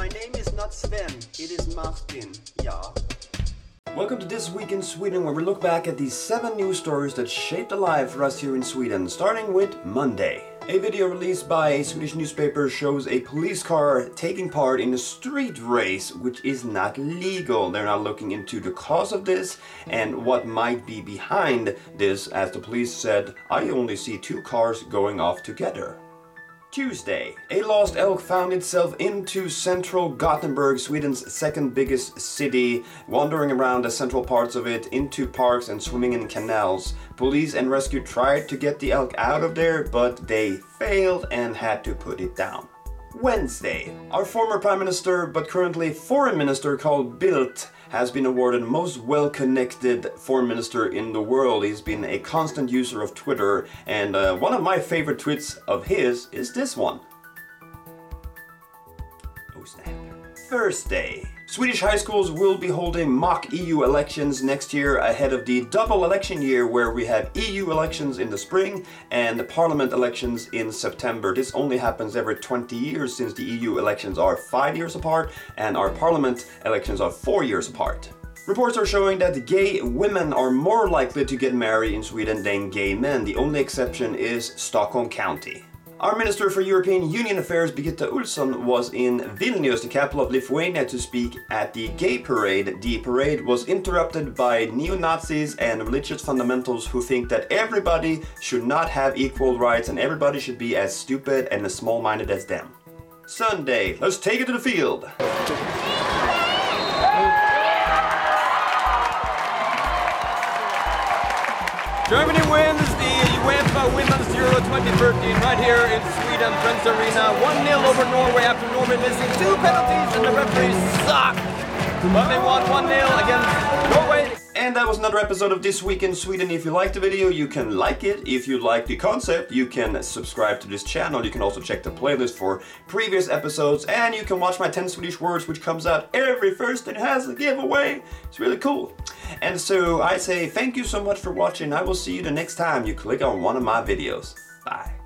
My name is not Sven, it is Martin, yeah. Welcome to This Week in Sweden, where we look back at the 7 news stories that shaped the life for us here in Sweden, starting with Monday. A video released by a Swedish newspaper shows a police car taking part in a street race, which is not legal. They're now looking into the cause of this and what might be behind this, as the police said, "I only see 2 cars going off together." Tuesday, a lost elk found itself into central Gothenburg, Sweden's 2nd biggest city, wandering around the central parts of it, into parks and swimming in canals. Police and rescue tried to get the elk out of there, but they failed and had to put it down. Wednesday, our former Prime Minister, but currently Foreign Minister Carl Bildt, has been awarded most well-connected foreign minister in the world. He's been a constant user of Twitter, and one of my favorite tweets of his is this one. Oh snap. Thursday. Swedish high schools will be holding mock EU elections next year ahead of the double election year, where we have EU elections in the spring and the parliament elections in September. This only happens every 20 years, since the EU elections are 5 years apart and our parliament elections are 4 years apart. Reports are showing that gay women are more likely to get married in Sweden than gay men. The only exception is Stockholm County. Our Minister for European Union Affairs, Birgitta Ohlsson, was in Vilnius, the capital of Lithuania, to speak at the gay parade. The parade was interrupted by neo-Nazis and religious fundamentals who think that everybody should not have equal rights and everybody should be as stupid and as small-minded as them. Sunday, let's take it to the field! Germany wins the UEFA Women's Euro 2013 right here in Sweden, Friends Arena. 1-0 over Norway after Norway missing 2 penalties and the referees suck. But they won 1-0 against Norway. And that was another episode of This Week in Sweden. If you liked the video, you can like it. If you like the concept, you can subscribe to this channel. You can also check the playlist for previous episodes. And you can watch my 10 Swedish words, which comes out every first and has a giveaway. It's really cool. And so I say thank you so much for watching. I will see you the next time you click on one of my videos. Bye.